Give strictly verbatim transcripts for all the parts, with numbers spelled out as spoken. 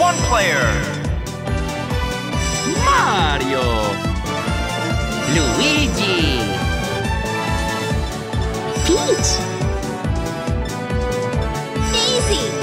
one player. Mario. Luigi. Peach. Daisy.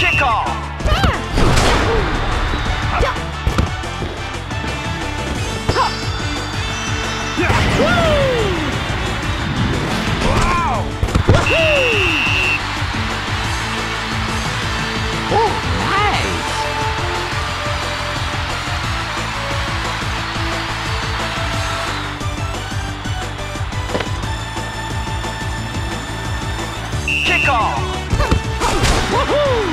kickoff. Wow! Woohoo! Oh, nice! Kick off! Woohoo!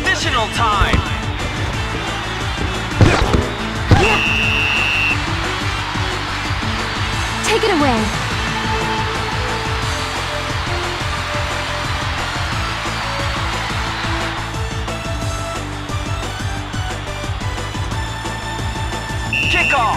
Additional time. Take it away. Kick off.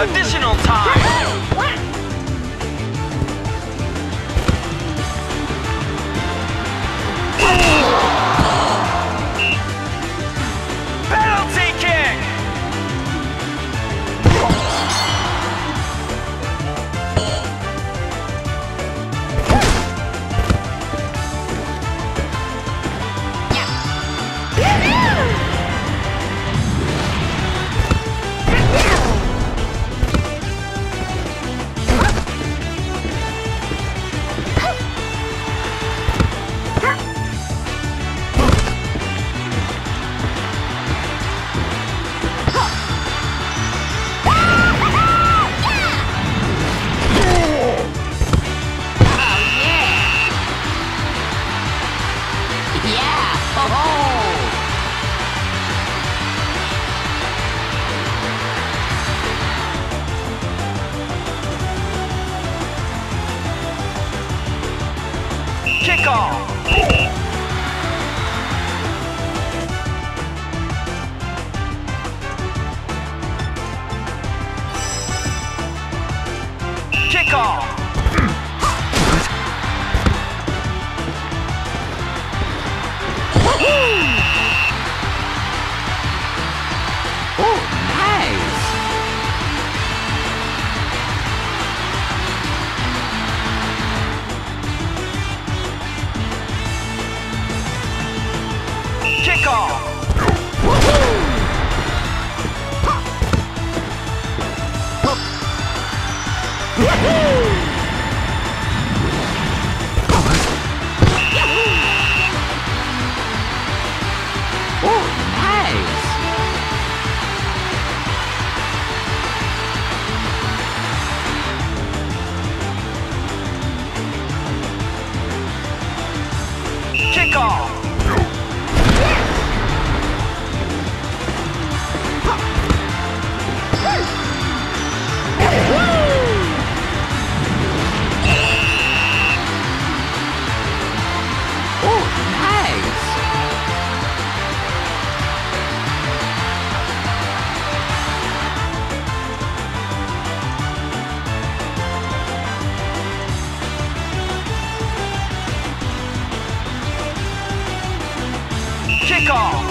Additional time! go!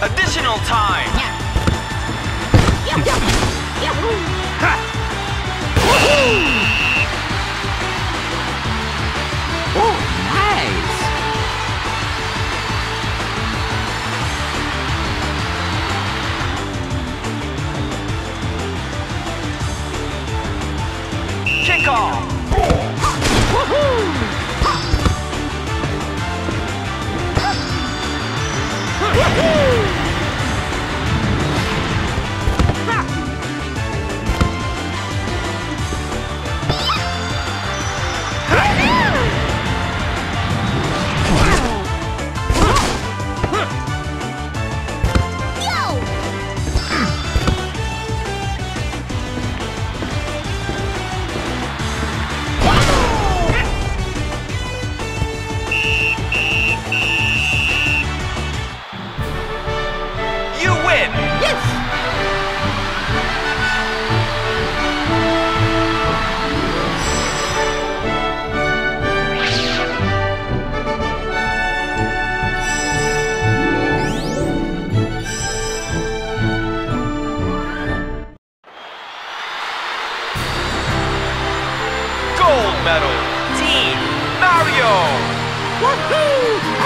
Additional time. Oh, nice. Kick off. Woohoo! Woohoo! Gold medal, Team Mario! Woohoo!